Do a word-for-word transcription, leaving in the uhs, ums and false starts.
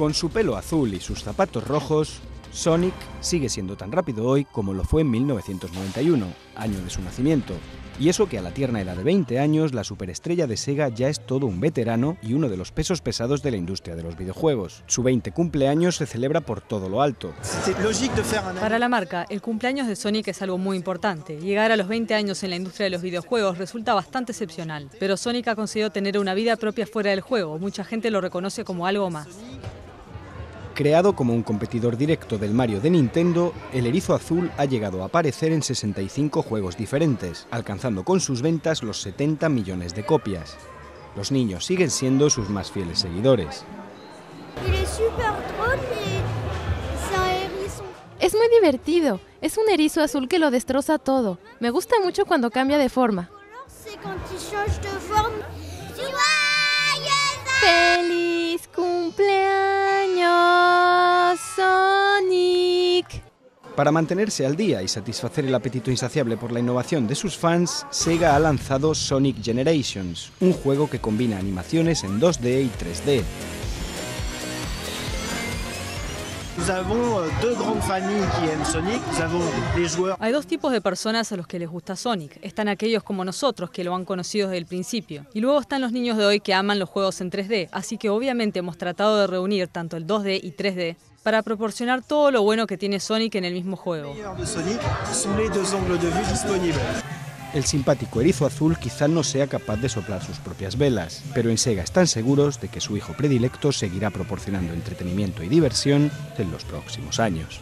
Con su pelo azul y sus zapatos rojos, Sonic sigue siendo tan rápido hoy como lo fue en mil novecientos noventa y uno, año de su nacimiento. Y eso que a la tierna edad de veinte años, la superestrella de SEGA ya es todo un veterano y uno de los pesos pesados de la industria de los videojuegos. Su vigésimo cumpleaños se celebra por todo lo alto. Para la marca, el cumpleaños de Sonic es algo muy importante. Llegar a los veinte años en la industria de los videojuegos resulta bastante excepcional. Pero Sonic ha conseguido tener una vida propia fuera del juego. Mucha gente lo reconoce como algo más. Creado como un competidor directo del Mario de Nintendo, el erizo azul ha llegado a aparecer en sesenta y cinco juegos diferentes, alcanzando con sus ventas los setenta millones de copias. Los niños siguen siendo sus más fieles seguidores. Es muy divertido, es un erizo azul que lo destroza todo. Me gusta mucho cuando cambia de forma. ¡Feliz cumpleaños! Para mantenerse al día y satisfacer el apetito insaciable por la innovación de sus fans, SEGA ha lanzado Sonic Generations, un juego que combina animaciones en dos D y tres D. Hay dos tipos de personas a los que les gusta Sonic. Están aquellos como nosotros que lo han conocido desde el principio. Y luego están los niños de hoy que aman los juegos en tres D. Así que obviamente hemos tratado de reunir tanto el dos D y tres D para proporcionar todo lo bueno que tiene Sonic en el mismo juego. El simpático erizo azul quizá no sea capaz de soplar sus propias velas, pero en SEGA están seguros de que su hijo predilecto seguirá proporcionando entretenimiento y diversión en los próximos años.